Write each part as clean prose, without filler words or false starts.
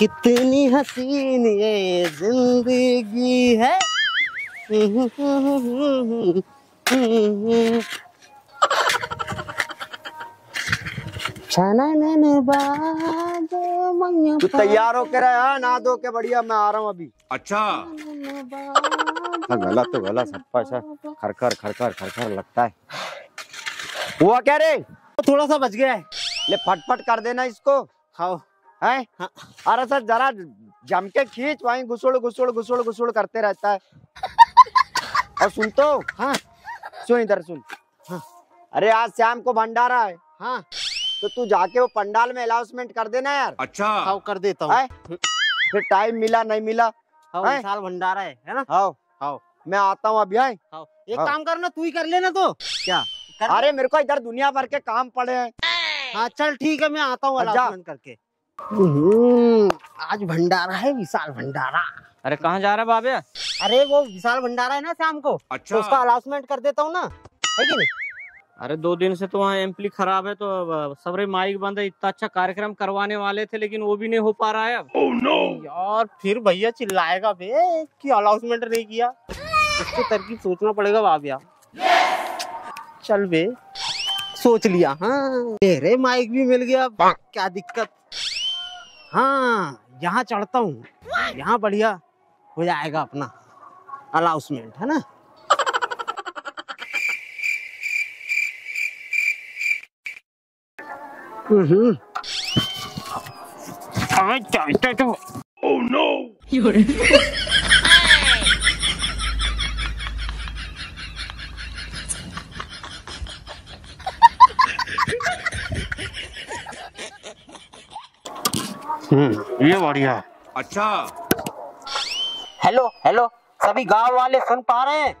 कितनी हसीन ये जिंदगी है। तू तैयार होकर आया ना दो के बढ़िया, मैं आ रहा हूँ अभी। अच्छा गला तो गला सबका ऐसा खरखर खरखर खरखर लगता है। हुआ क्या रे? थोड़ा सा बच गया है, ले फटफट कर देना इसको। हाँ है। अरे सर जरा जम के खींच, वहीं घुसोड़ घुसोड़ घुसोड़ घुसोड़ करते रहता है। और सुन तो, हाँ सुन इधर सुन, हाँ अरे आज शाम को भंडारा है, हाँ तो तू जाके वो पंडाल में अनाउंसमेंट कर देना यार। अच्छा हाँ कर देता हूँ, फिर टाइम मिला नहीं मिला, हाँ साल भंडारा है ना। हाँ हाँ मैं आता हूँ अभी। हाँ एक काम करना, तू ही कर लेना। तो क्या? अरे मेरे को इधर दुनिया भर के काम पड़े हैं। हाँ चल ठीक है, मैं आता हूँ अनाउंसमेंट करके। आज भंडारा है, विशाल भंडारा। अरे कहाँ जा रहा है बाबे? अरे वो विशाल भंडारा है ना शाम को। अच्छा तो उसका अनाउंसमेंट कर देता हूँ ना, है कि नहीं? अरे 2 दिन से तो वहाँ एम्पली खराब है, तो सबरे माइक बंद है। इतना अच्छा कार्यक्रम करवाने वाले थे लेकिन वो भी नहीं हो पा रहा है। oh, no. यार फिर भैया चिल्लाएगा बे कि अनाउंसमेंट नहीं किया। इसको तरकीब सोचना पड़ेगा बाबिया। चल बे सोच लिया। हाँ अरे माइक भी मिल गया, क्या दिक्कत। हाँ यहाँ चढ़ता हूँ, यहाँ बढ़िया हो जाएगा अपना अनाउंसमेंट, है ना। अबे चलते तो। Oh no. ये बढ़िया। अच्छा हेलो हेलो, सभी गांव वाले सुन पा रहे हैं?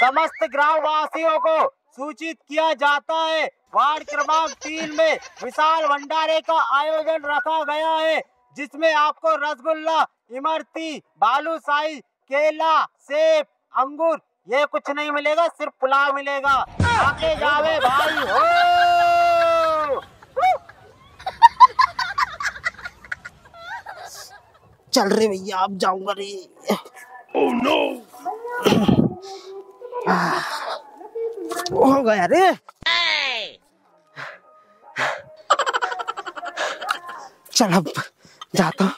समस्त ग्राम वासियों को सूचित किया जाता है, वार्ड क्रमांक 3 में विशाल भंडारे का आयोजन रखा गया है, जिसमें आपको रसगुल्ला, इमरती, बालूशाही, केला, सेब, अंगूर ये कुछ नहीं मिलेगा, सिर्फ पुलाव मिलेगा। आके जावे भाई हो। चल रहे भैया आप, जाऊंगा रे। oh, no. हो गया रे। चल अब जाता हूँ।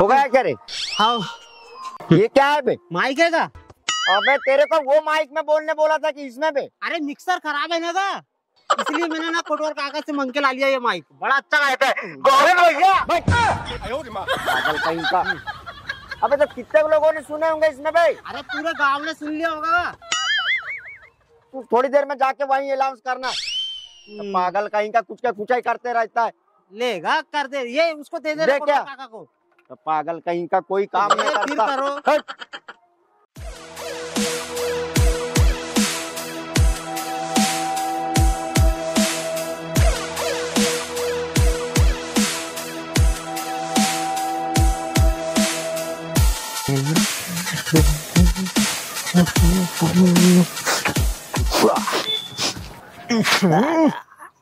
हो गया क्या रे? हाँ ये क्या है बे? माइक है का? अबे तेरे को वो माइक में बोलने बोला था कि इसमें पे? अरे मिक्सर खराब है ना था, इसलिए मैंने ना कोटवार काका से मंग के ला लिया ये माइक। बड़ा अच्छा गायब है गोविंद भैया। अबे तो कितने लोगों ने सुने होंगे इसमें भाई? अरे पूरे गांव ने सुन लिया होगा। तू थोड़ी देर में जाके वहीं अनाउंस करना। पागल कहीं का, कुछ का कुछ ही करते रहता है। लेगा कर दे, ये उसको दे दे काका को। पागल कहीं का कोई काम नहीं करो।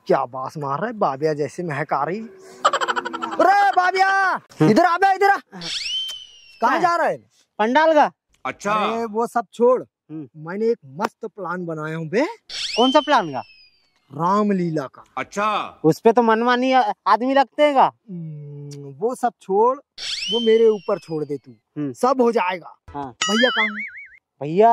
क्या बास मार रहा है बाबिया, जैसे महक आ रही। अरे बाबिया इधर आ बे, इधर आ। कहाँ जा रहा है? पंडाल का। अच्छा वो सब छोड़, मैंने एक मस्त प्लान बनाया हूँ बे। कौन सा प्लान? का रामलीला का। अच्छा उसपे तो मनमानी आदमी लगते हैं का। वो सब छोड़, वो मेरे ऊपर छोड़ दे तू, सब हो जाएगा। हाँ। भैया कहाँ है? भैया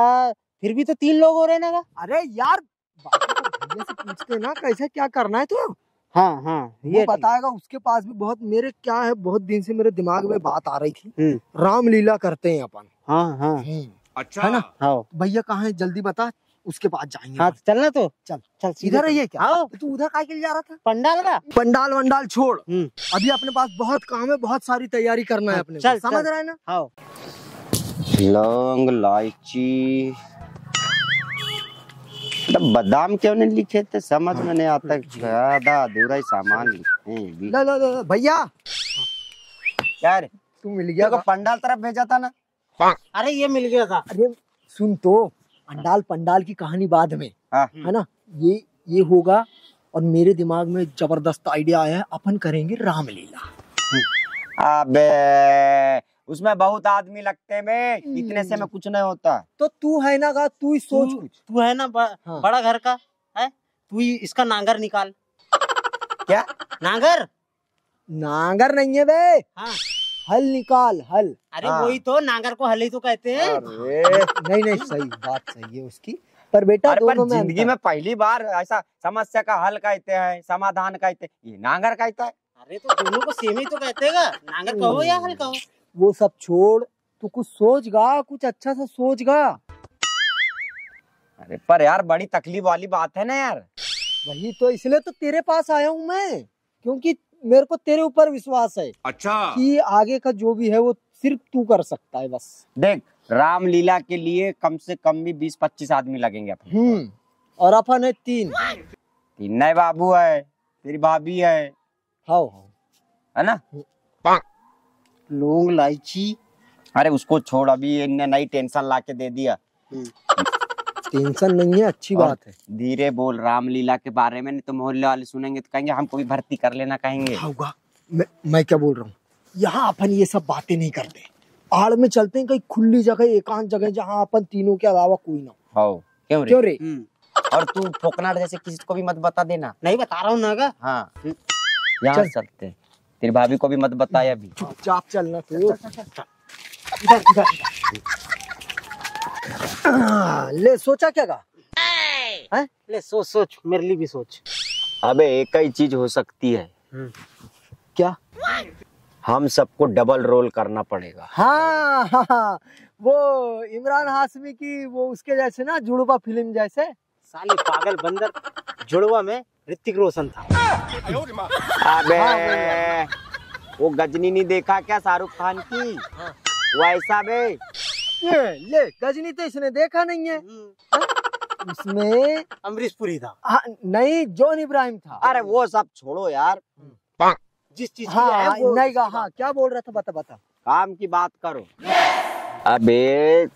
फिर भी तो 3 लोग हो रहे ना का। अरे यार भैया से पूछते ना कैसे क्या करना है तू। हाँ हाँ ये बताएगा, उसके पास भी बहुत मेरे क्या है, बहुत दिन से मेरे दिमाग में बात आ रही थी, रामलीला करते हैं अपन। हाँ हाँ अच्छा है ना। हाँ भैया कहाँ है जल्दी बता, उसके पास जाएंगे। हाँ चलना तो चल चल। इधर है ये क्या? हाँ तू उधर काहे के लिए जा रहा था? पंडाल का। पंडाल वंडाल छोड़, अभी अपने पास बहुत काम है, बहुत सारी तैयारी करना है अपने। चल समझ रहा है ना। हाँ लौंग लाइची बादाम क्यों नहीं लिखे थे, समझ में नहीं आता। ज्यादा अधूरा ही सामान लिखे। भैया यार तू मिल गया? पंडाल तरफ भेजा था ना। अरे ये मिल गया था। अरे सुन तो, पंडाल पंडाल की कहानी बाद में है ना, ये होगा। और मेरे दिमाग में जबरदस्त आइडिया आया है, अपन करेंगे रामलीला। अबे उसमें बहुत आदमी लगते में, इतने से में कुछ नहीं होता। तो तू है ना, तू ही सोच कुछ। तू है ना बड़ा घर का है, तू ही इसका नांगर निकाल। क्या नांगर? नांगर नहीं है बे, हल निकाल, हल। अरे वही तो, नांगर को हल ही तो कहते हैं। नहीं नहीं, सही बात सही है उसकी, पर बेटा दोनों में जिंदगी में पहली बार ऐसा समस्या का हल कहते हैं, समाधान कहते हैं, ये नांगर कहता है। अरे तो दोनों को सेम ही तो कहते हैं, नांगर कहो या हल कहो। वो सब छोड़, तू कुछ सोचगा, कुछ अच्छा सा सोचगा। अरे पर यार बड़ी तकलीफ वाली बात है ना यार। वही तो, इसलिए तो तेरे पास आया हूँ मैं, क्योंकि मेरे को तेरे ऊपर विश्वास है। अच्छा कि आगे का जो भी है वो सिर्फ तू कर सकता है। बस देख, रामलीला के लिए कम से कम भी 20-25 आदमी लगेंगे अपन। और अपन है 3 नए बाबू है, तेरी भाभी है, हाँ है ना, लोग लाइची। अरे उसको छोड़, अभी इनने नई टेंशन लाके दे दिया। टेंशन नहीं है, अच्छी बात है। धीरे बोल रामलीला के बारे में, नहीं तो मोहल्ले वाले सुनेंगे तो कहेंगे हमको भी भर्ती कर लेना कहेंगे। होगा, मैं क्या बोल रहा हूँ, यहाँ अपन ये सब बातें नहीं करते, आड़ में चलते हैं, कहीं खुली जगह, एकांत जगह जहाँ अपन तीनों के अलावा कोई ना हो। क्यों रे? और तू ठोकना जैसे किसी को भी मत बता देना। नहीं बता रहा हूँ ना। हाँ यहाँ चलते हैं, तेरी भाभी को भी मत बताया अभी। चुपचाप चलना तू। ले सोचा क्या गा? ले सोच मेरे लिए भी सोच। अबे एक ही चीज हो सकती है। क्या? हम सबको डबल रोल करना पड़ेगा। हाँ हाँ हाँ, वो इमरान हाशमी की वो उसके जैसे ना, जुड़वा फिल्म जैसे। साले पागल बंदर, जुड़वा में ऋतिक रोशन था। अबे वो गजनी नहीं देखा क्या शाहरुख खान की? वैसा बे ये गजनी तो इसने देखा नहीं है। उसमें अमरीश पुरी था। नहीं, जॉन इब्राहिम था। अरे वो सब छोड़ो यार, जिस चीज नहीं गा। हाँ क्या बोल रहा था, बता बता। काम की बात करो। अबे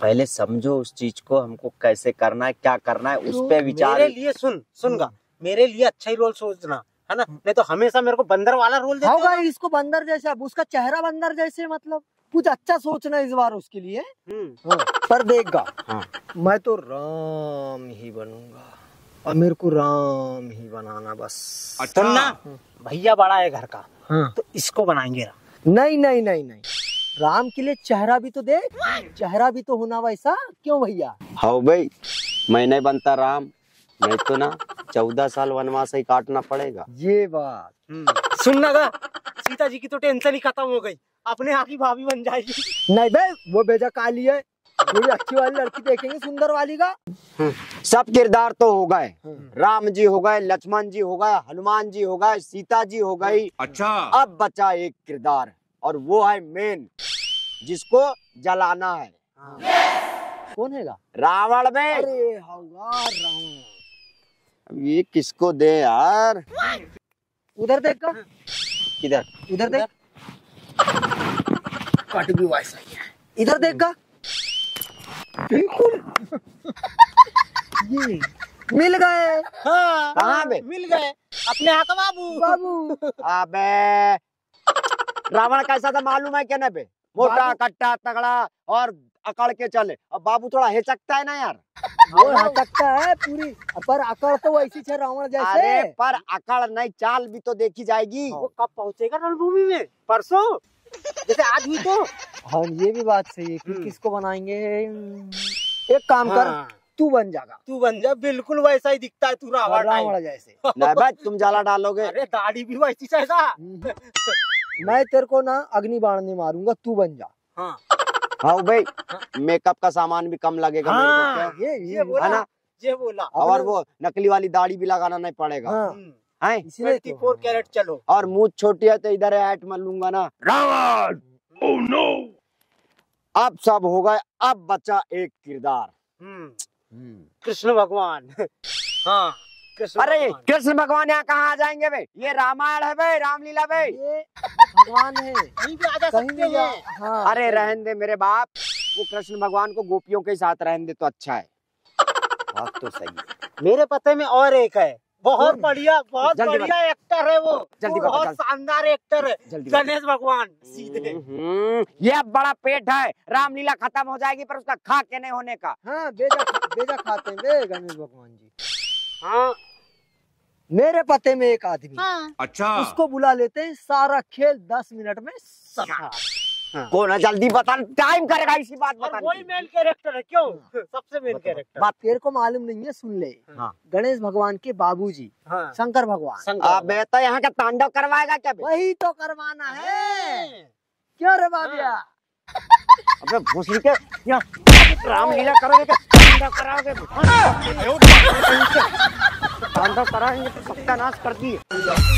पहले समझो उस चीज को, हमको कैसे करना है, क्या करना है, उस पे विचार। मेरे लिए सुनगा, मेरे लिए अच्छा ही रोल सोचना है ना, नहीं तो हमेशा मेरे को बंदर वाला रोल देते हो। इसको बंदर जैसा, उसका चेहरा बंदर जैसे, मतलब कुछ अच्छा सोचना इस बार उसके लिए। पर देखगा, मैं तो राम ही बनूंगा, और मेरे को राम ही बनाना बस। अच्छा भैया बड़ा है घर का, तो इसको बनाएंगे। नहीं नहीं नहीं नहीं, राम के लिए चेहरा भी तो देख, चेहरा भी तो होना वैसा। क्यों भैया? हाँ भाई, मैं नहीं बनता राम, मैं तो ना 14 साल वनवास ही काटना पड़ेगा। ये बात सुनना का, सीता जी की तो टेंशन ही खत्म हो गई, अपने यहाँ की भाभी बन जाएगी। नहीं भाई, वो बेजा काली है, थोड़ी अच्छी वाली लड़की देखेंगे, सुंदर वाली का। सब किरदार तो हो गए, राम जी हो गए, लक्ष्मण जी हो गए, हनुमान जी हो गए, सीता जी हो गई। अच्छा अब बचा एक किरदार, और वो है मेन, जिसको जलाना है। कौन है? रावण बे। अरे रावण, ये किसको दे यार? उधर देख का, किधर? इधर देख, काट भी वैसा ही है। इधर देख का, बिल्कुल ये मिल गए। हाँ कहाँ बे? मिल गए अपने हाथ बाबू बाबू। अबे रावण कैसा था मालूम है क्या? ना बे, मोटा कट्टा तगड़ा और अकड़ के चले। अब बाबू थोड़ा हिचकता है ना यार, वो हिचकता है पूरी, पर अकड़ तो वैसी है रावण जैसे। अरे पर अकड़ नहीं, चाल भी तो देखी जाएगी। वो कब पहुंचेगा रणभूमि में? परसों, जैसे आज हुई तो। हाँ ये भी बात सही है, कि किसको बनाएंगे? एक काम कर, तू बन जाएगा, तू बन जा। बिल्कुल वैसा ही दिखता है तू, रावण जैसे। नहीं भाई, तुम जाला डालोगे। अरे दाढ़ी भी वैसी चाहिए। मैं तेरे को ना अग्नि बाण नहीं मारूंगा, तू बन जा। हाँ भाई, मेकअप का सामान भी कम लगेगा। हाँ, ये बोला, ये बोला। और वो नकली वाली दाढ़ी भी लगाना नहीं पड़ेगा। हैं 24 कैरेट चलो। और मुँह छोटी है तो इधर ऐट में लूंगा ना, रावण। ओह नो, अब सब हो गए, अब बचा एक किरदार, कृष्ण भगवान। हाँ कृष्ण। अरे कृष्ण भगवान यहाँ कहाँ आ जाएंगे भाई? ये रामायण है भाई, रामलीला भाई, भगवान है, कहीं भी आ जा सकते हैं। अरे रहन दे मेरे बाप, वो कृष्ण भगवान को गोपियों के साथ रहने दे तो अच्छा है। बात तो सही है। मेरे पते में और एक है, बहुत बढ़िया एक्टर है वो, बहुत शानदार एक्टर है, गणेश भगवान। सीधे ये बड़ा पेट है, रामलीला खत्म हो जाएगी पर उसका खा के नहीं होने का। हाँ बेजा खाते हैं गणेश भगवान जी। हाँ मेरे पते में एक आदमी, अच्छा उसको बुला लेते हैं, सारा खेल 10 मिनट में समा। कौन है जल्दी बता, टाइम करेगा इसी बात बता। वही मेन कैरेक्टर है, क्यों सबसे मेन कैरेक्टर। बात तेरे को मालूम नहीं है, सुन ले। गणेश भगवान के बाबूजी शंकर भगवान। अब तो यहाँ का तांडव करवाएगा क्या? वही तो करवाना है। क्यों रे बाबिया, अबे भोसड़ी के यहाँ रामलीला करोगे क्या? तांडव कराओगे? तांडव कराएंगे तो सबका नाश कर दिए।